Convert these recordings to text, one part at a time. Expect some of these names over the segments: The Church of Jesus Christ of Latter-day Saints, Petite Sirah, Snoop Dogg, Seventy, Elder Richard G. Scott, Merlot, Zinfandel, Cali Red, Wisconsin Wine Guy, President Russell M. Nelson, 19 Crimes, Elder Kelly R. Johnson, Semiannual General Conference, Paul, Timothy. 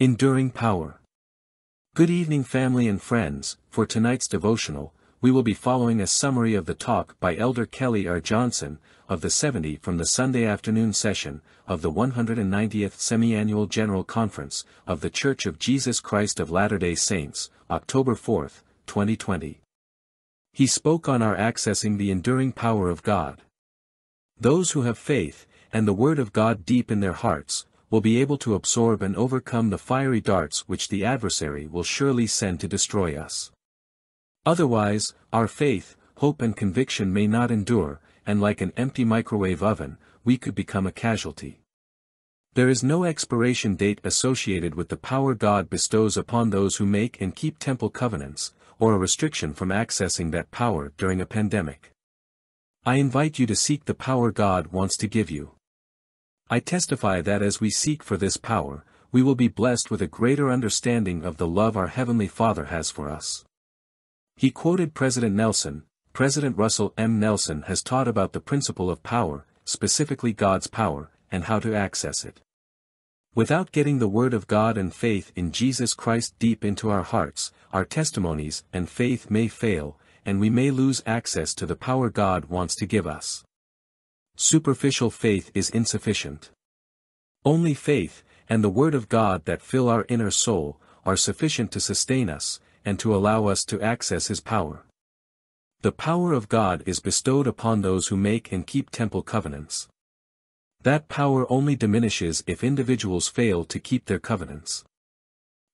Enduring Power. Good evening, family and friends. For tonight's devotional, we will be following a summary of the talk by Elder Kelly R. Johnson, of the 70 from the Sunday afternoon session of the 190th Semiannual General Conference of The Church of Jesus Christ of Latter-day Saints, October 4, 2020. He spoke on our accessing the enduring power of God. Those who have faith, and the Word of God deep in their hearts, will be able to absorb and overcome the fiery darts which the adversary will surely send to destroy us. Otherwise, our faith, hope and conviction may not endure, and like an empty microwave oven, we could become a casualty. There is no expiration date associated with the power God bestows upon those who make and keep temple covenants, or a restriction from accessing that power during a pandemic. I invite you to seek the power God wants to give you. I testify that as we seek for this power, we will be blessed with a greater understanding of the love our Heavenly Father has for us. He quoted President Nelson. President Russell M. Nelson has taught about the principle of power, specifically God's power, and how to access it. Without getting the Word of God and faith in Jesus Christ deep into our hearts, our testimonies and faith may fail, and we may lose access to the power God wants to give us. Superficial faith is insufficient. Only faith, and the Word of God that fill our inner soul, are sufficient to sustain us, and to allow us to access His power. The power of God is bestowed upon those who make and keep temple covenants. That power only diminishes if individuals fail to keep their covenants.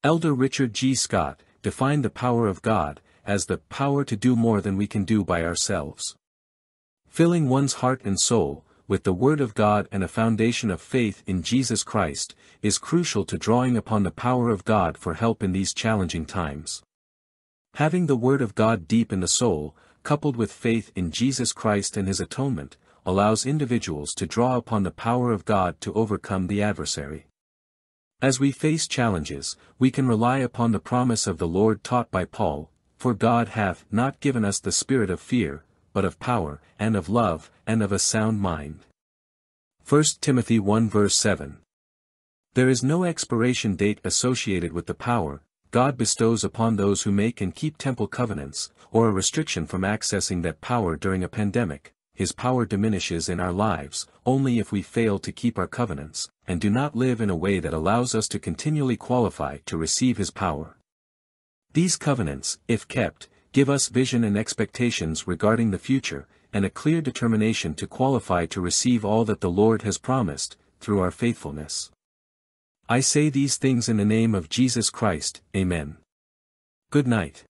Elder Richard G. Scott defined the power of God as the power to do more than we can do by ourselves. Filling one's heart and soul with the Word of God and a foundation of faith in Jesus Christ is crucial to drawing upon the power of God for help in these challenging times. Having the Word of God deep in the soul, coupled with faith in Jesus Christ and His atonement, allows individuals to draw upon the power of God to overcome the adversary. As we face challenges, we can rely upon the promise of the Lord taught by Paul, "For God hath not given us the spirit of fear, but of power, and of love, and of a sound mind." 1 Timothy 1 verse 7. There is no expiration date associated with the power God bestows upon those who make and keep temple covenants, or a restriction from accessing that power during a pandemic. His power diminishes in our lives only if we fail to keep our covenants, and do not live in a way that allows us to continually qualify to receive His power. These covenants, if kept, give us vision and expectations regarding the future, and a clear determination to qualify to receive all that the Lord has promised, through our faithfulness. I say these things in the name of Jesus Christ, Amen. Good night.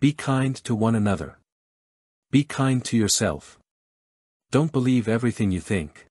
Be kind to one another. Be kind to yourself. Don't believe everything you think.